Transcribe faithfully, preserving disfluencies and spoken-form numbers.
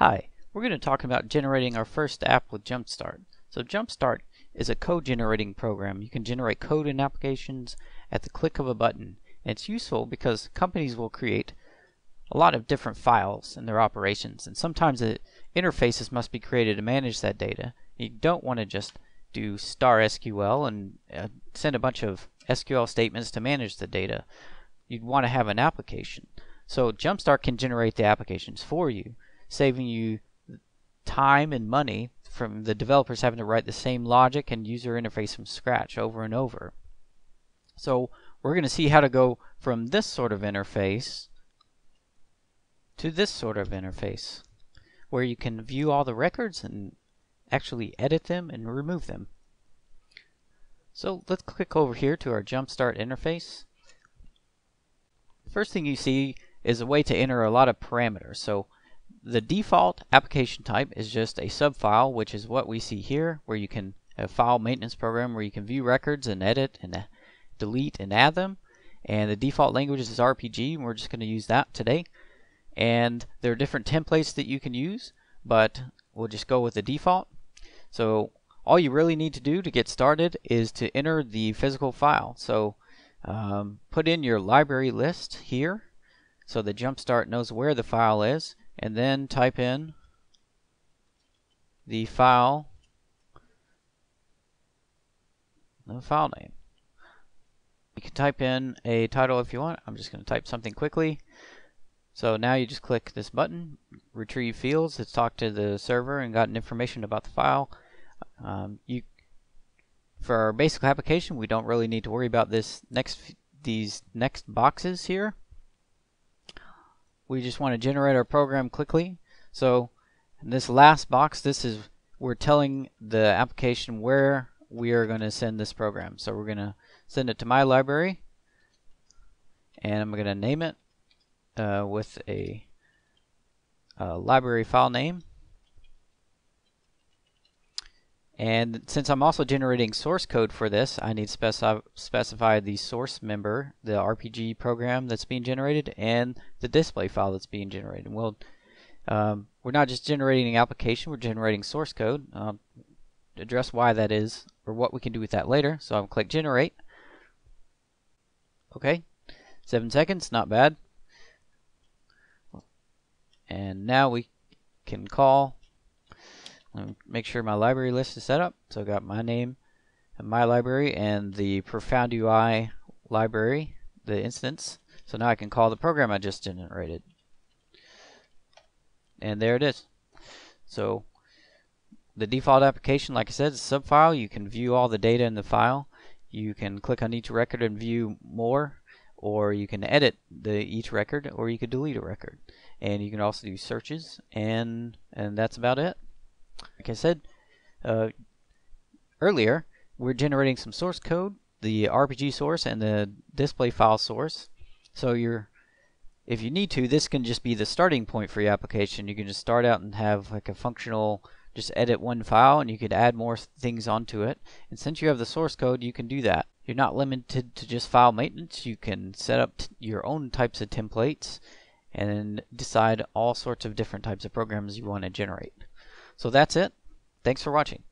Hi, we're going to talk about generating our first app with Jumpstart. So Jumpstart is a code generating program. You can generate code in applications at the click of a button. And it's useful because companies will create a lot of different files in their operations, and sometimes the interfaces must be created to manage that data. You don't want to just do star S Q L and uh, send a bunch of S Q L statements to manage the data. You'd want to have an application. So Jumpstart can generate the applications for you, saving you time and money from the developers having to write the same logic and user interface from scratch over and over. So we're going to see how to go from this sort of interface to this sort of interface, where you can view all the records and actually edit them and remove them. So let's click over here to our Jumpstart interface. First thing you see is a way to enter a lot of parameters. So the default application type is just a subfile, which is what we see here, where you can have a file maintenance program where you can view records and edit and delete and add them. And the default language is R P G, and we're just going to use that today. And there are different templates that you can use, but we'll just go with the default. So all you really need to do to get started is to enter the physical file. So um, put in your library list here so the Jumpstart knows where the file is, and then type in the file, the file name. You can type in a title if you want. I'm just going to type something quickly. So now you just click this button, retrieve fields. It's talked to the server and gotten information about the file. Um, you, for our basic application, we don't really need to worry about this next these next boxes here. We just want to generate our program quickly. So in this last box, this is we're telling the application where we are going to send this program. So we're going to send it to my library, and I'm going to name it uh, with a, a library file name. And since I'm also generating source code for this, I need to specif specify the source member, the R P G program that's being generated, and the display file that's being generated. And we'll, um, we're not just generating an application, we're generating source code. I'll address why that is, or what we can do with that later. So I'll click Generate. Okay, seven seconds, not bad. And now we can call. Let me make sure my library list is set up. So I've got my name and my library and the Profound U I library, the instance. So now I can call the program I just generated. And there it is. So the default application, like I said, is a subfile. You can view all the data in the file. You can click on each record and view more, or you can edit the each record, or you could delete a record. And you can also do searches, and and that's about it. Like I said uh, earlier, we're generating some source code, the R P G source and the display file source. So you're, if you need to, this can just be the starting point for your application. You can just start out and have like a functional, just edit one file, and you could add more things onto it. And since you have the source code, you can do that. You're not limited to just file maintenance. You can set up t your own types of templates and decide all sorts of different types of programs you want to generate. So that's it. Thanks for watching.